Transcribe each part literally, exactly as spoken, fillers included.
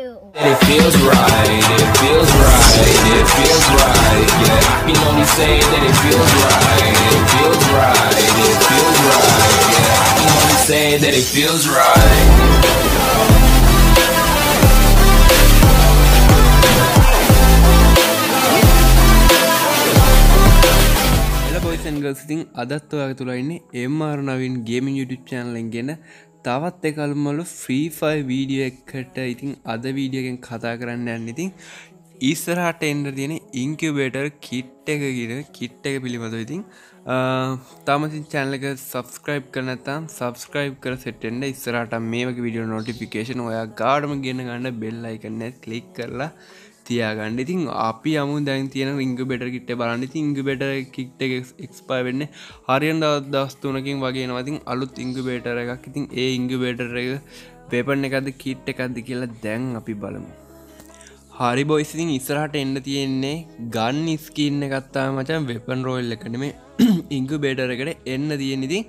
you. It feels right, it feels right, it feels right, yeah. I can only say that it feels right, it feels right, it feels right, yeah. I can only say that it feels right. ඉතින් අදත් ඔයාලා තුලා ඉන්නේ M R Navin gaming YouTube channel එකේන තවත් එකල්මලු Free Fire video එකට. ඉතින් අද video එකෙන් කතා කරන්න යන්නේ ඉතින් ඉස්සරහට එන්න තියෙන incubator kit එක ගිර kit එක පිළිබඳව. ඉතින් තාම ඉතින් channel එක subscribe කරලා නැත්නම් subscribe කර set වෙන්න. ඉස්සරහට මේ වගේ video notification ඔයා ගාඩම ගෙන ගන්න bell icon එක click කරලා තියාගන්න. ඉතින් අපි යමු දැන් තියෙන incubator kit එක බලන්න. ඉතින් incubator kit එක expire වෙන්නේ හරියට දවස් තුනකින් වගේ එනවා. ඉතින් අලුත් incubator එකක්. ඉතින් ඒ incubator එක weapon එකක්ද kit එකක්ද කියලා දැන් අපි බලමු. හරි boys, ඉතින් ඉස්සරහට එන්න තියෙන්නේ gun skin එකක් තමයි මචං, weapon royal එක නෙමෙයි incubator එකට එන්න තියෙන. ඉතින්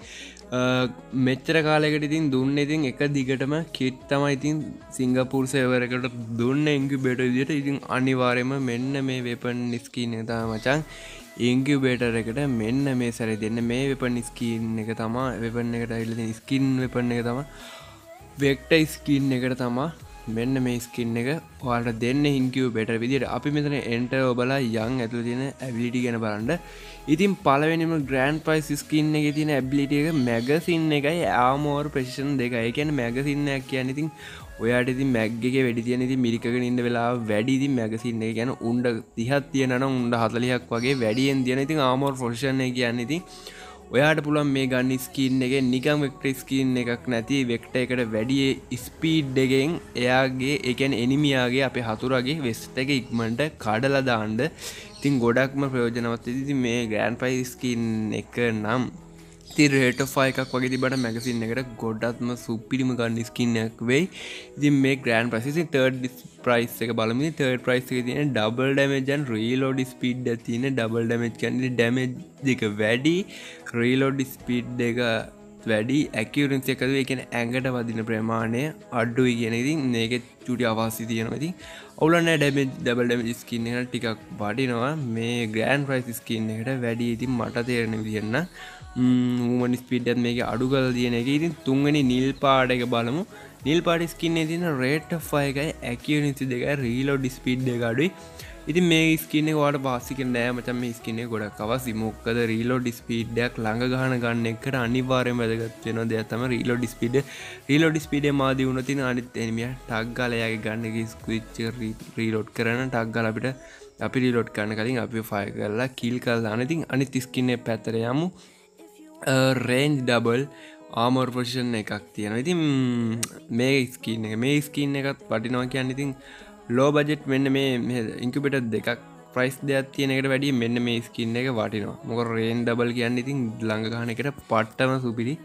මෙච්චර කාලයකට ඉතින් දුන්නේ ඉතින් එක දිගටම kit තමයි ඉතින් Singapore server එකට දුන්නේ incubator විදියට. ඉතින් අනිවාර්යයෙන්ම මෙන්න මේ weapon skin එක තමයි මචං incubator එකට මෙන්න මේ සැරේ දෙන්නේ. මේ weapon skin එක තමයි weapon එකට ඇවිල්ලා තියෙන skin weapon එක තමයි vector skin එකට තමයි මෙන්න මේ skin එක ඔයාලට දෙන්නේ incubator විදියට. අපි මෙතන enter ඔබලා young ඇතුළේ තියෙන ability ගැන බලන්න. ඉතින් පළවෙනිම grand prize skin එකේ තියෙන ability එක magazine එකයි armor precision දෙකයි. ඒ කියන්නේ magazine එකක් කියන්නේ ඉතින් ඔයාට ඉතින් mag එකේ වැඩි තියෙන ඉතින් මිරිකගෙන ඉන්න වෙලාව වැඩි ඉතින් magazine එක කියන්නේ උණ්ඩ තිහක් තියෙනවා නම් උණ්ඩ හතලිහක් වගේ වැඩියෙන් තියෙන. ඉතින් armor precision එක කියන්නේ ඉතින් ඔයාට පුළුවන් මේ ගන්න skin එකේ නිකම් vector skin එකක් නැති vector එකට වැඩි speed එකෙන් එයාගේ ඒ කියන්නේ enemy ආගේ අපේ හතුරාගේ vest එක ඉක්මනට කඩලා දාන්න. ඉතින් ගොඩක්ම ප්‍රයෝජනවත් ඉතින් මේ grand prize skin එක නම් ඉතින් rate of fire එකක් වගේ තිබ්බට magazine එකට ගොඩක්ම සුපිරිම gun skin එකක් වෙයි. ඉතින් මේ grand prize ඉතින් third prize එක බලමු. ඉතින් third prize එකේ තියෙන double damage and reload speed එක තියෙන double damage කියන්නේ damage එක වැඩි, reload speed එක වැඩි, accuracy එක ඒ කියන්නේ ඇඟට වදින ප්‍රමාණය අඩුයි කියන. ඉතින් මේකේ චුටි අවශ්‍ය තියෙනවා. ඉතින් ඔවුලන්නේ ඩැමේජ් ඩබල් ඩැමේජ් ස්කින් එක ටිකක් වටිනවා මේ ග්‍රෑන්ඩ් ප්‍රයිස් ස්කින් එකට වැඩි. ඉතින් මට තේරෙන විදිහට නම් මූමන්ට් ස්පීඩ් එකත් මේකේ අඩු කරලා තියෙන එක. ඉතින් තුන්වෙනි නිල් පාට එක බලමු. නිල් පාට ස්කින් එකේ තියෙන රේට් ඔෆ් ෆයර් එකයි, ඇකියුරසි දෙකයි, රීලෝඩ් ස්පීඩ් එක අඩුයි. ඉතින් මේ ස්කින් එක ඔයාලට පාස්සික නෑ මචං. මේ ස්කින් එක ගොඩක් අවශ්‍යයි. මොකද රීලෝඩ් ස්පීඩ් එකක් ළඟ ගහන ගන්න එකට අනිවාර්යයෙන්ම වැදගත් වෙන දෙයක් තමයි රීලෝඩ් ස්පීඩ්. රීලෝඩ් ස්පීඩ් එක මාදී වුණොත් ඉතින් අනිත් එනිමියා ටග් ගාලා එයාගේ ගන්න එක ස්විච් එක රීලෝඩ් කරන ටග් ගාලා අපිට අපි රීලෝඩ් කරන කලින් අපි ෆයර් කරලා කිල් කරලා දාන. ඉතින් අනිත් ස්කින් එකේ පැත්තට යමු. රේන්ජ් ඩබල් ආමර් ප්‍රොෂන් එකක් තියෙනවා. ඉතින් මේ ස්කින් එක මේ ස්කින් එකත් වටිනවා කියන්නේ ඉතින් ලෝ බජට් මෙන්න මේ ඉන්කියුබේටර් දෙකක් ප්‍රයිස් දෙකක් තියෙන එකට වැඩිය මෙන්න මේ ස්කින් එක වටිනවා. මොකද රේන්ජ් ඩබල් කියන්නේ ඉතින් ළඟ ගහන එකට පට්ටම සුපිරි.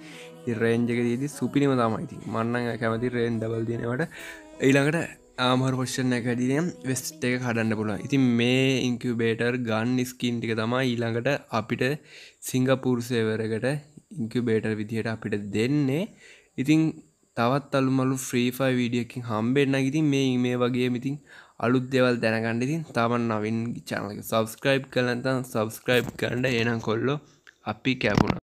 ඉතින් රේන්ජ් එක දීදී සුපිරිම තමයි. ඉතින් මම නම් කැමති රේන්ජ් ඩබල් දෙන ඒවට ඊළඟට ආමර් ප්‍රොෂන් එක හැදීගෙන වෙස්ට් එක හදන්න පුළුවන්. ඉතින් මේ ඉන්කියුබේටර් ගන් ස්කින් ටික තමයි ඊළඟට අපිට Singapore server එකට ඉන්කියුබේටර් විදිහට අපිට දෙන්නේ. ඉතින් තවත් අලුමලු Free Fire video එකකින් හම්බෙන්න. ඉතින් මේ මේ වගේම ඉතින් අලුත් දේවල් දැනගන්න ඉතින් තාමත් නවින් channel එක subscribe කරලා නැත්නම් subscribe කරන්න. එහෙනම් කොල්ලෝ අපි කැපුණා.